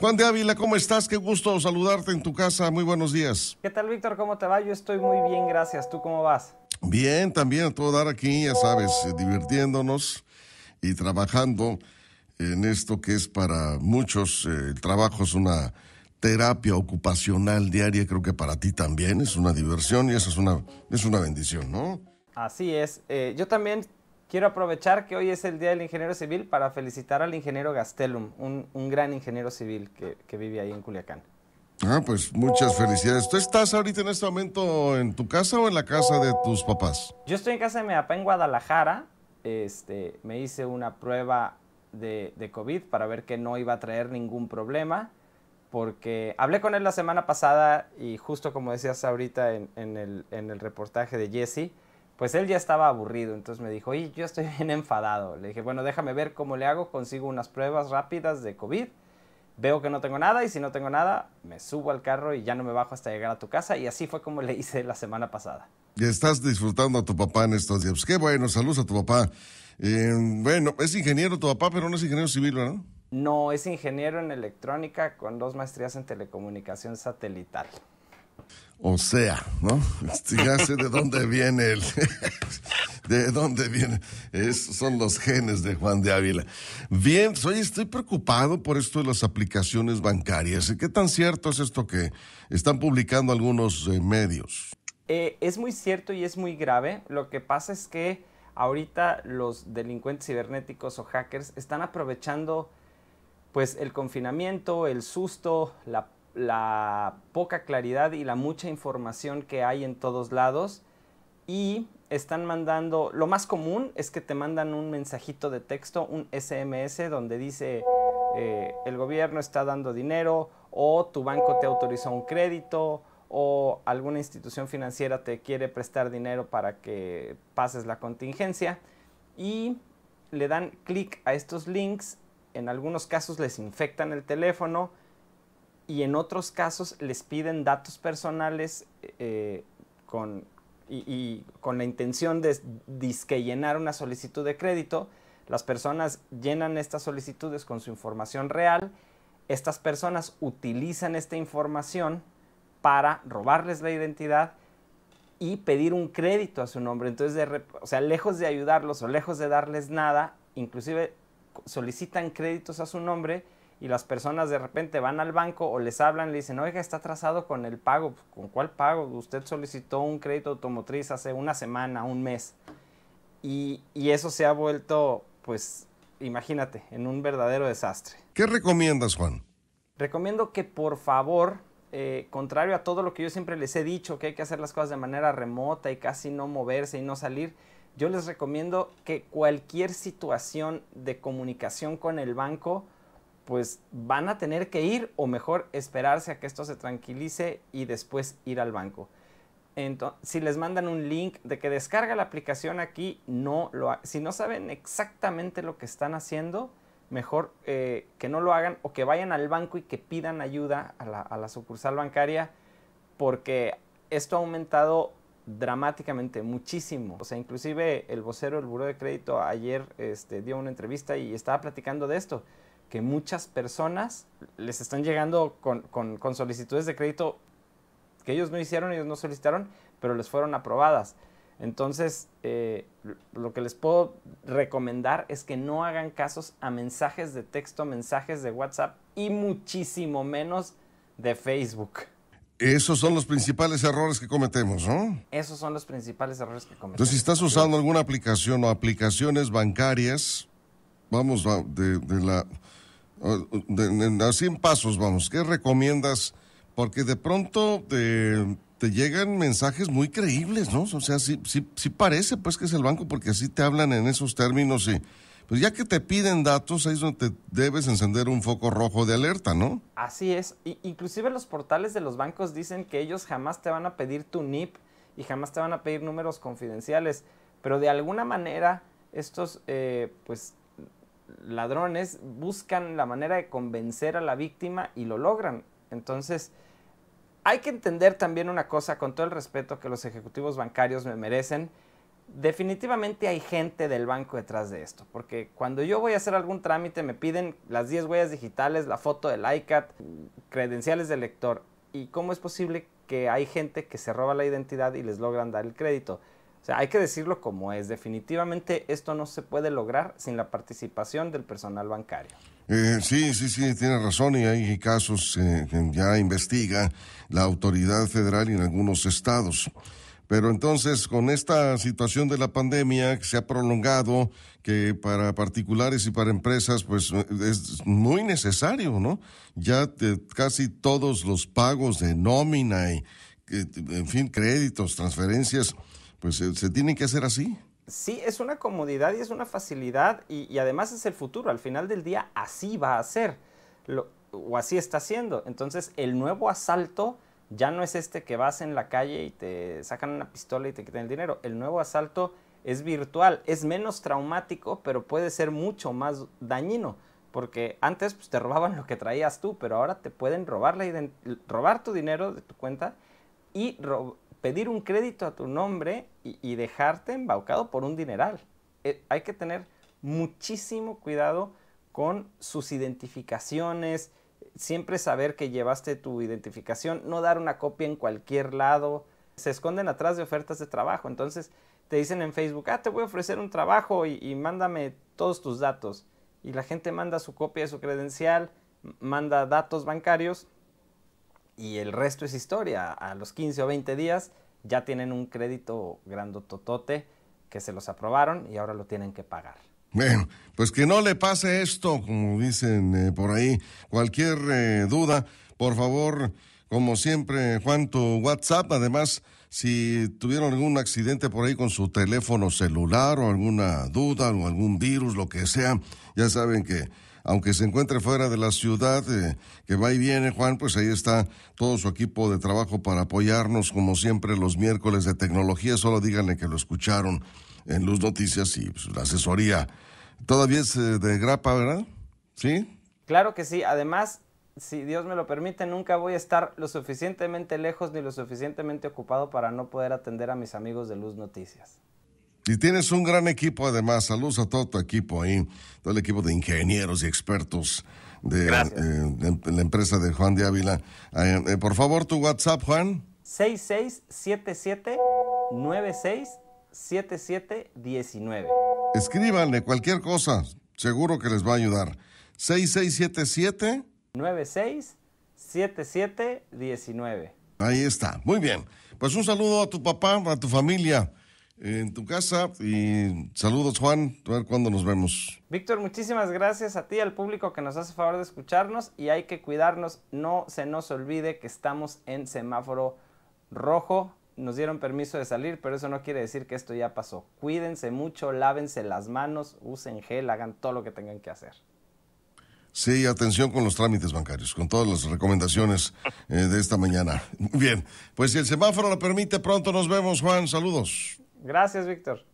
Juan de Ávila, ¿cómo estás? Qué gusto saludarte en tu casa. Muy buenos días. ¿Qué tal, Víctor? ¿Cómo te va? Yo estoy muy bien, gracias. ¿Tú cómo vas? Bien, también a todo dar aquí, ya sabes, divirtiéndonos y trabajando en esto que es para muchos, el trabajo es una terapia ocupacional diaria, creo que para ti también es una diversión y eso es una bendición, ¿no? Así es. Yo también quiero aprovechar que hoy es el Día del Ingeniero Civil para felicitar al ingeniero Gastelum, un gran ingeniero civil que vive ahí en Culiacán. Ah, pues muchas felicidades. ¿Tú estás ahorita en este momento en tu casa o en la casa de tus papás? Yo estoy en casa de mi papá en Guadalajara. Me hice una prueba de COVID para ver que no iba a traer ningún problema, porque hablé con él la semana pasada y justo como decías ahorita en el reportaje de Jessie, pues él ya estaba aburrido, entonces me dijo, oye, yo estoy bien enfadado. Le dije, bueno, déjame ver cómo le hago, consigo unas pruebas rápidas de COVID, veo que no tengo nada y si no tengo nada, me subo al carro y ya no me bajo hasta llegar a tu casa. Y así fue como le hice la semana pasada. Y estás disfrutando a tu papá en estos días. Pues qué bueno, saludos a tu papá. Bueno, es ingeniero tu papá, pero no es ingeniero civil, ¿no? No, es ingeniero en electrónica con 2 maestrías en telecomunicación satelital. O sea, ¿no? Ya sé de dónde viene él. De dónde viene. Esos son los genes de Juan de Ávila. Bien, oye, estoy preocupado por esto de las aplicaciones bancarias. ¿Qué tan cierto es esto que están publicando algunos medios? Es muy cierto y es muy grave. Lo que pasa es que ahorita los delincuentes cibernéticos o hackers están aprovechando pues el confinamiento, el susto, la poca claridad y la mucha información que hay en todos lados y están mandando, lo más común es que te mandan un mensajito de texto, un SMS donde dice el gobierno está dando dinero o tu banco te autorizó un crédito o alguna institución financiera te quiere prestar dinero para que pases la contingencia y le dan clic a estos links, en algunos casos les infectan el teléfono y en otros casos les piden datos personales con la intención de disque llenar una solicitud de crédito. Las personas llenan estas solicitudes con su información real. Estas personas utilizan esta información para robarles la identidad y pedir un crédito a su nombre. Entonces, lejos de ayudarlos o lejos de darles nada, inclusive solicitan créditos a su nombre. Y las personas de repente van al banco o les hablan, le dicen, oiga, está atrasado con el pago. ¿Con cuál pago? Usted solicitó un crédito automotriz hace una semana, un mes. Y eso se ha vuelto, pues, imagínate, en un verdadero desastre. ¿Qué recomiendas, Juan? Recomiendo que, por favor, contrario a todo lo que yo siempre les he dicho, que hay que hacer las cosas de manera remota y casi no moverse y no salir, yo les recomiendo que cualquier situación de comunicación con el banco pues van a tener que ir o mejor esperarse a que esto se tranquilice y después ir al banco. Entonces, si les mandan un link de que descarga la aplicación aquí, si no saben exactamente lo que están haciendo, mejor que no lo hagan o que vayan al banco y que pidan ayuda a la sucursal bancaria porque esto ha aumentado dramáticamente, muchísimo. O sea, inclusive el vocero del Buró de Crédito ayer dio una entrevista y estaba platicando de esto, que muchas personas les están llegando con solicitudes de crédito que ellos no hicieron, ellos no solicitaron, pero les fueron aprobadas. Entonces, lo que les puedo recomendar es que no hagan casos a mensajes de texto, mensajes de WhatsApp y muchísimo menos de Facebook. Esos son los principales errores que cometemos, ¿no? Esos son los principales errores que cometemos. Entonces, si estás usando alguna aplicación o aplicaciones bancarias, vamos a 100 pasos, vamos. ¿Qué recomiendas? Porque de pronto te llegan mensajes muy creíbles, ¿no? O sea, sí parece pues que es el banco porque así te hablan en esos términos. Y pues ya que te piden datos, ahí es donde te debes encender un foco rojo de alerta, ¿no? Así es. Inclusive los portales de los bancos dicen que ellos jamás te van a pedir tu NIP y jamás te van a pedir números confidenciales. Pero de alguna manera estos, ladrones buscan la manera de convencer a la víctima y lo logran. Entonces, hay que entender también una cosa, con todo el respeto que los ejecutivos bancarios me merecen, definitivamente hay gente del banco detrás de esto, porque cuando yo voy a hacer algún trámite me piden las 10 huellas digitales, la foto del ICAT, credenciales del lector. ¿Y cómo es posible que hay gente que se roba la identidad y les logran dar el crédito? O sea, hay que decirlo como es. Definitivamente esto no se puede lograr sin la participación del personal bancario. Sí, tiene razón, y hay casos que ya investiga la autoridad federal y en algunos estados. Pero entonces, con esta situación de la pandemia que se ha prolongado, que para particulares y para empresas, pues es muy necesario, ¿no? Ya casi todos los pagos de nómina y, en fin, créditos, transferencias, pues se tienen que hacer así. Sí, es una comodidad y es una facilidad, y además es el futuro. Al final del día, así va a ser, o así está siendo. Entonces, el nuevo asalto ya no es este que vas en la calle y te sacan una pistola y te quitan el dinero. El nuevo asalto es virtual, es menos traumático, pero puede ser mucho más dañino. Porque antes pues, te robaban lo que traías tú, pero ahora te pueden robar tu dinero de tu cuenta y pedir un crédito a tu nombre y dejarte embaucado por un dineral. Hay que tener muchísimo cuidado con sus identificaciones. Siempre saber que llevaste tu identificación, no dar una copia en cualquier lado. Se esconden atrás de ofertas de trabajo. Entonces te dicen en Facebook, te voy a ofrecer un trabajo y mándame todos tus datos. Y la gente manda su copia de su credencial, manda datos bancarios y el resto es historia. A los 15 o 20 días ya tienen un crédito grandototote que se los aprobaron y ahora lo tienen que pagar. Bueno, pues que no le pase esto, como dicen por ahí. Cualquier duda, por favor, como siempre, Juan, tu WhatsApp. Además, si tuvieron algún accidente por ahí con su teléfono celular o alguna duda o algún virus, lo que sea, ya saben que aunque se encuentre fuera de la ciudad, que va y viene, Juan, pues ahí está todo su equipo de trabajo para apoyarnos, como siempre, los miércoles de tecnología. Solo díganle que lo escucharon en Luz Noticias y pues, la asesoría. Todavía es de grapa, ¿verdad? ¿Sí? Claro que sí. Además, si Dios me lo permite, nunca voy a estar lo suficientemente lejos ni lo suficientemente ocupado para no poder atender a mis amigos de Luz Noticias. Y tienes un gran equipo, además. Saludos a todo tu equipo ahí, todo el equipo de ingenieros y expertos de la empresa de Juan de Ávila. Por favor, tu WhatsApp, Juan. 6677967719. Escríbanle cualquier cosa, seguro que les va a ayudar. 6677967719. Ahí está, muy bien. Pues un saludo a tu papá, a tu familia en tu casa, y saludos, Juan, a ver cuándo nos vemos. Víctor, muchísimas gracias a ti, al público que nos hace favor de escucharnos, y hay que cuidarnos. No se nos olvide que estamos en semáforo rojo. Nos dieron permiso de salir, pero eso no quiere decir que esto ya pasó. Cuídense mucho, lávense las manos, usen gel, hagan todo lo que tengan que hacer. Sí, atención con los trámites bancarios, con todas las recomendaciones de esta mañana. Muy bien, pues si el semáforo lo permite, pronto nos vemos, Juan. Saludos. Gracias, Víctor.